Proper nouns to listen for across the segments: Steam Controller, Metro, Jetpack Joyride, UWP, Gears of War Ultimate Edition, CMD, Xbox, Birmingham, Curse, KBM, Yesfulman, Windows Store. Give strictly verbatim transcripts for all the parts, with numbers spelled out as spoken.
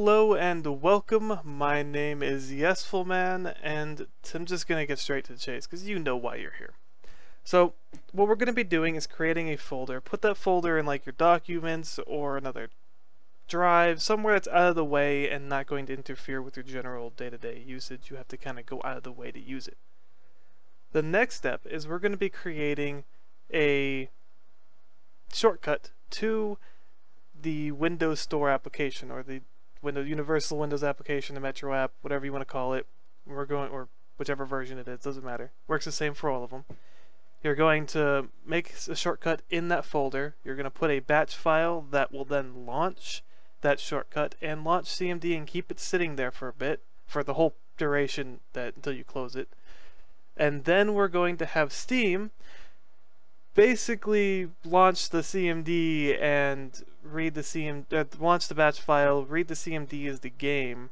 Hello and welcome, my name is Yesfulman, and I'm just going to get straight to the chase because you know why you're here. So what we're going to be doing is creating a folder. Put that folder in like your documents or another drive, somewhere that's out of the way and not going to interfere with your general day-to-day usage. You have to kind of go out of the way to use it. The next step is we're going to be creating a shortcut to the Windows Store application, or the Windows Universal Windows application, the Metro app, whatever you want to call it. We're going, or whichever version it is, doesn't matter. Works the same for all of them. You're going to make a shortcut in that folder. You're going to put a batch file that will then launch that shortcut and launch C M D and keep it sitting there for a bit, for the whole duration that until you close it. And then we're going to have Steam basically launch the C M D and read the C M D, uh, launch the batch file, read the C M D as the game,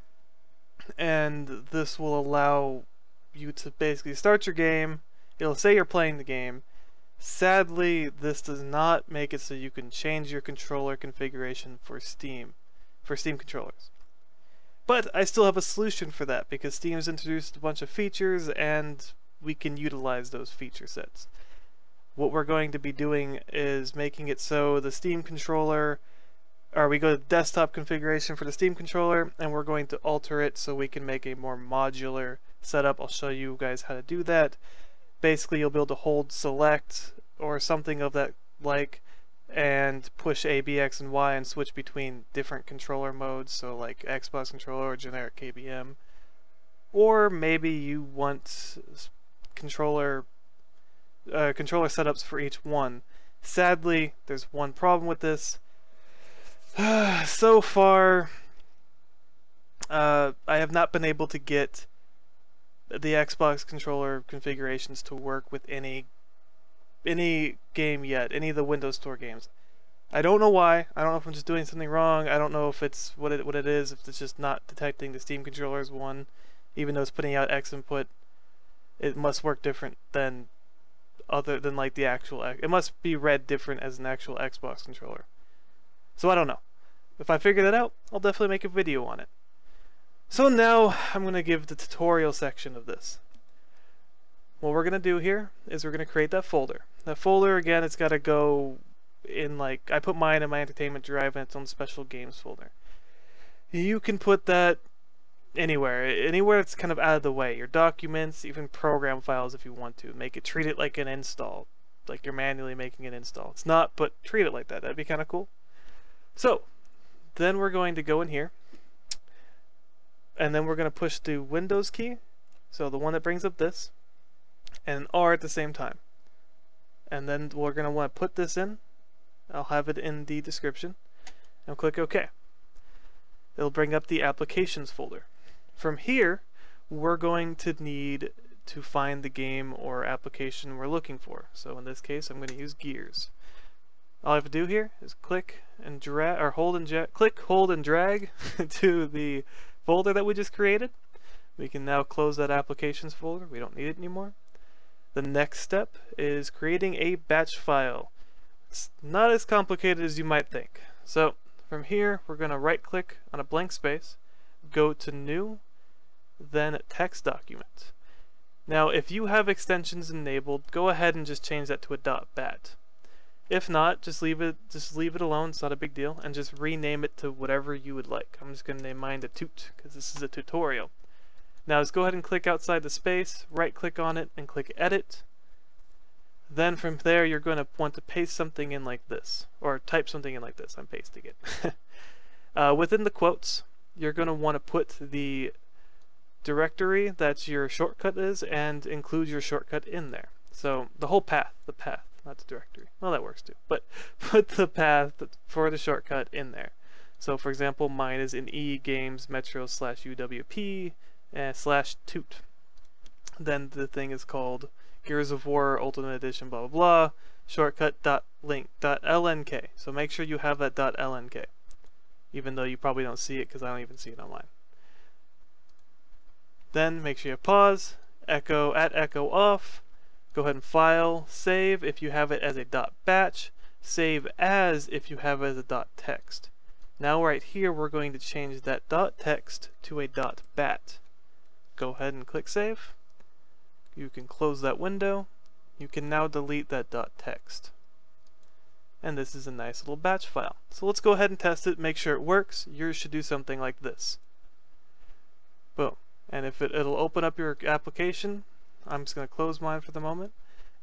and this will allow you to basically start your game. It'll say you're playing the game. Sadly, this does not make it so you can change your controller configuration for Steam, for Steam controllers. But I still have a solution for that, because Steam's introduced a bunch of features and we can utilize those feature sets. What we're going to be doing is making it so the Steam controller, or we go to desktop configuration for the Steam controller, and we're going to alter it so we can make a more modular setup. I'll show you guys how to do that. Basically, you'll be able to hold select or something of that like, and push A, B, X, and Y, and switch between different controller modes, so like Xbox controller or generic K B M. Or maybe you want controller Uh, controller setups for each one. Sadly, there's one problem with this. So far, uh, I have not been able to get the Xbox controller configurations to work with any any game yet, any of the Windows Store games. I don't know why. I don't know if I'm just doing something wrong. I don't know if it's what it, what it is, if it's just not detecting the Steam controllers one, even though it's putting out X input. It must work different than other than like the actual, it must be read different as an actual Xbox controller. So I don't know. If I figure that out, I'll definitely make a video on it. So now I'm going to give the tutorial section of this. What we're going to do here is we're going to create that folder. That folder, again, it's got to go in like, I put mine in my entertainment drive in its own special games folder. You can put that anywhere, anywhere that's kind of out of the way. Your documents, even program files if you want to. Make it, treat it like an install, like you're manually making an install. It's not, but treat it like that. That'd be kind of cool. So, then we're going to go in here, and then we're going to push the Windows key, so the one that brings up this, and R at the same time. And then we're going to want to put this in. I'll have it in the description. And click OK. It'll bring up the applications folder. From here, we're going to need to find the game or application we're looking for. So in this case, I'm going to use Gears. All I have to do here is click and drag, or hold and drag, click, hold and drag to the folder that we just created. We can now close that applications folder. We don't need it anymore. The next step is creating a batch file. It's not as complicated as you might think. So from here, we're going to right-click on a blank space, go to New, then text document. Now if you have extensions enabled, go ahead and just change that to a .bat. If not, just leave it just leave it alone, it's not a big deal, and just rename it to whatever you would like. I'm just going to name mine to Toot, because this is a tutorial. Now let's go ahead and click outside the space, right click on it, and click edit. Then from there you're going to want to paste something in like this, or type something in like this. I'm pasting it. uh, within the quotes, you're going to want to put the directory that your shortcut is and include your shortcut in there. So the whole path, the path, not the directory. Well, that works too, but put the path for the shortcut in there. So for example, mine is in E games metro slash U W P slash toot. Then the thing is called Gears of War Ultimate Edition, blah blah blah, shortcut dot link dot L N K. So make sure you have that dot L N K. Even though you probably don't see it, because I don't even see it online. Then make sure you pause, echo at echo off, go ahead and file, save if you have it as a dot batch, save as if you have it as a dot text. Now right here we're going to change that dot text to a dot bat. Go ahead and click save. You can close that window. You can now delete that dot text. And this is a nice little batch file. So let's go ahead and test it, make sure it works. Yours should do something like this. Boom. And if it, it'll open up your application. I'm just going to close mine for the moment.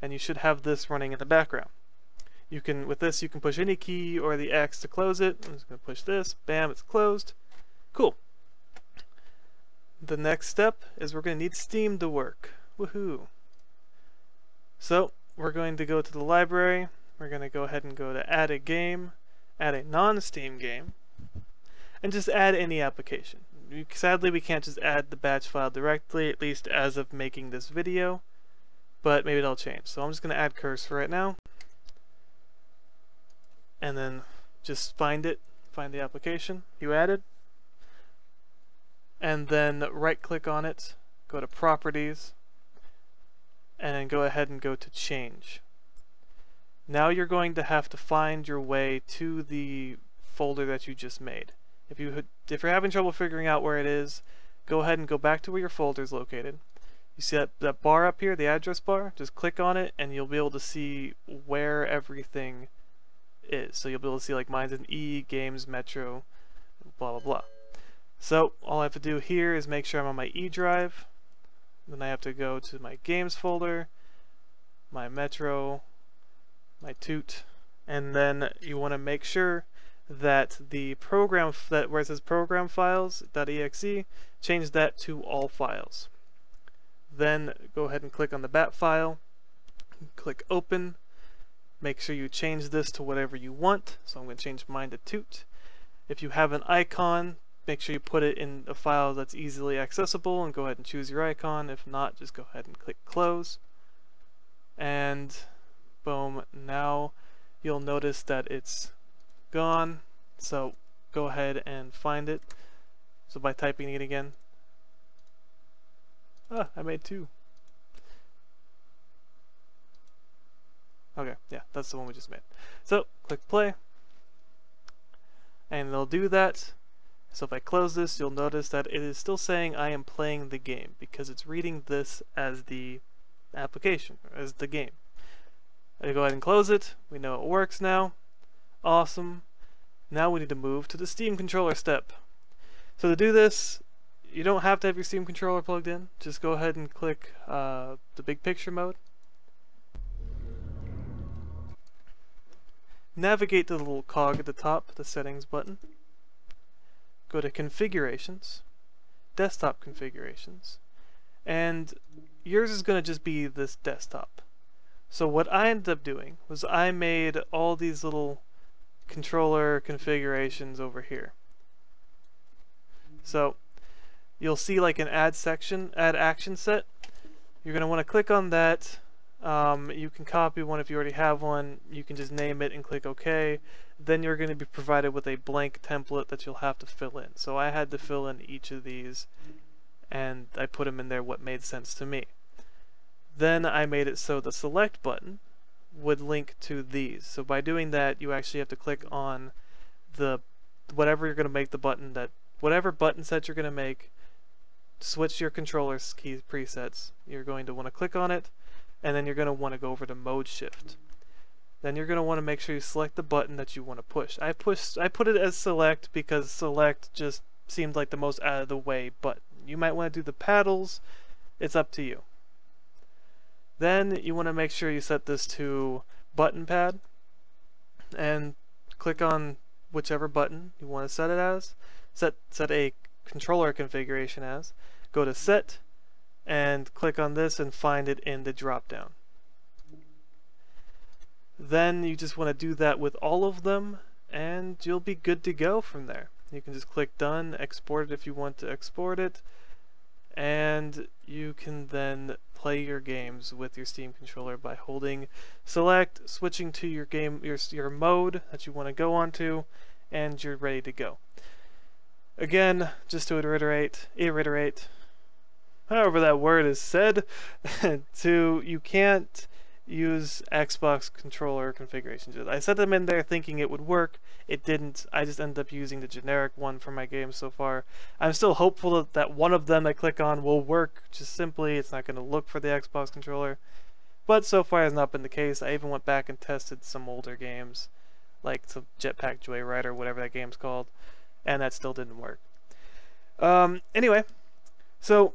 And you should have this running in the background. You can, with this, you can push any key or the X to close it. I'm just going to push this. Bam, it's closed. Cool. The next step is we're going to need Steam to work. Woohoo. So we're going to go to the library. We're going to go ahead and go to add a game, add a non-Steam game, and just add any application. Sadly, we can't just add the batch file directly, at least as of making this video, but maybe it'll change. So I'm just going to add Curse for right now. And then just find it, find the application you added, and then right click on it, go to properties, and then go ahead and go to change. Now you're going to have to find your way to the folder that you just made. If, you, if you're having trouble figuring out where it is, go ahead and go back to where your folder is located. You see that, that bar up here, the address bar? Just click on it and you'll be able to see where everything is. So you'll be able to see, like, mine's an E, games, metro, blah blah blah. So all I have to do here is make sure I'm on my E drive, then I have to go to my games folder, my metro, my toot, and then you want to make sure that the program, that where it says program files.exe, change that to all files. Then go ahead and click on the bat file, click open. Make sure you change this to whatever you want, so I'm going to change mine to toot. If you have an icon, make sure you put it in a file that's easily accessible and go ahead and choose your icon. If not, just go ahead and click close. And boom, now you'll notice that it's gone. So go ahead and find it. So by typing it again, ah, I made two. Okay, yeah, that's the one we just made. So, click play, and they'll do that. So if I close this, you'll notice that it is still saying I am playing the game, because it's reading this as the application, as the game. I go ahead and close it. We know it works now. Awesome. Now we need to move to the Steam Controller step. So to do this, you don't have to have your Steam Controller plugged in. Just go ahead and click uh, the big picture mode. Navigate to the little cog at the top, the settings button. Go to configurations, desktop configurations, and yours is going to just be this desktop. So what I ended up doing was I made all these little controller configurations over here. So you'll see like an add section, add action set. You're going to want to click on that. Um, you can copy one if you already have one. You can just name it and click OK. Then you're going to be provided with a blank template that you'll have to fill in. So I had to fill in each of these, and I put them in there what made sense to me. Then I made it so the select button would link to these. So by doing that, you actually have to click on the whatever you're going to make the button, that whatever button set you're going to make, switch your controller key presets. You're going to want to click on it. And then you're going to want to go over to mode shift. Then you're going to want to make sure you select the button that you want to push. I pushed, I put it as select because select just seemed like the most out of the way button. You might want to do the paddles. It's up to you. Then you want to make sure you set this to button pad and click on whichever button you want to set it as. Set, set a controller configuration as. Go to set, and click on this and find it in the drop down. Then you just want to do that with all of them, and you'll be good to go from there. You can just click done, export it if you want to export it, and you can then play your games with your Steam Controller by holding select, switching to your game, your, your mode that you want to go on to, and you're ready to go. Again, just to reiterate, reiterate. However that word is said, to you can't use Xbox controller configurations. I set them in there thinking it would work. It didn't. I just ended up using the generic one for my game so far. I'm still hopeful that one of them I click on will work. Just simply, it's not going to look for the Xbox controller. But so far has not been the case. I even went back and tested some older games, like some Jetpack Joyride or whatever that game's called, and that still didn't work. Um, anyway, so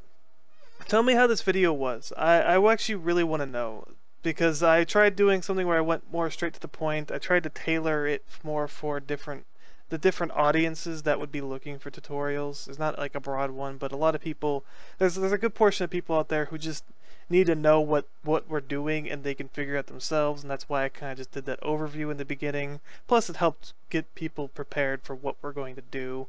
tell me how this video was. I, I actually really want to know, because I tried doing something where I went more straight to the point. I tried to tailor it more for different the different audiences that would be looking for tutorials. It's not like a broad one, but a lot of people, there's, there's a good portion of people out there who just need to know what, what we're doing, and they can figure it out themselves, and that's why I kind of just did that overview in the beginning. Plus it helped get people prepared for what we're going to do.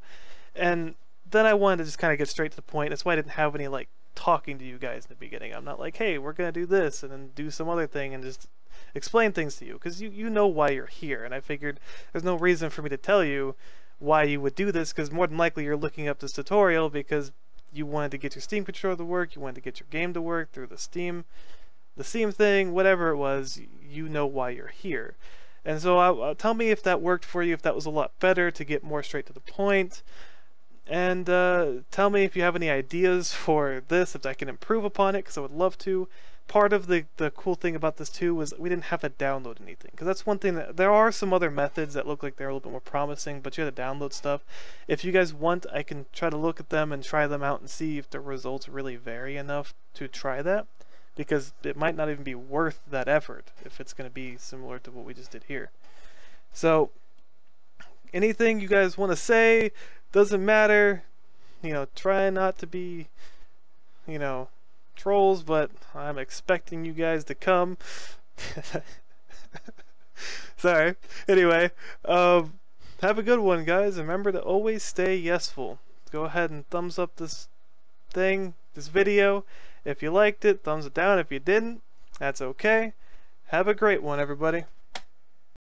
And then I wanted to just kind of get straight to the point. That's why I didn't have any like talking to you guys in the beginning. I'm not like, hey, we're going to do this and then do some other thing and just explain things to you, because you, you know why you're here, and I figured there's no reason for me to tell you why you would do this, because more than likely you're looking up this tutorial because you wanted to get your Steam controller to work, you wanted to get your game to work through the Steam the Steam thing, whatever it was. You know why you're here. And so I, uh, tell me if that worked for you, if that was a lot better to get more straight to the point. And uh, tell me if you have any ideas for this, if I can improve upon it, because I would love to. Part of the, the cool thing about this too was we didn't have to download anything, because that's one thing that, there are some other methods that look like they're a little bit more promising, but you had to download stuff. If you guys want, I can try to look at them and try them out and see if the results really vary enough to try that, because it might not even be worth that effort if it's going to be similar to what we just did here. So anything you guys want to say, doesn't matter, you know, try not to be, you know, trolls, but I'm expecting you guys to come. Sorry. Anyway, um, have a good one, guys. Remember to always stay yesful. Go ahead and thumbs up this thing, this video. If you liked it, thumbs it down. If you didn't, that's okay. Have a great one, everybody.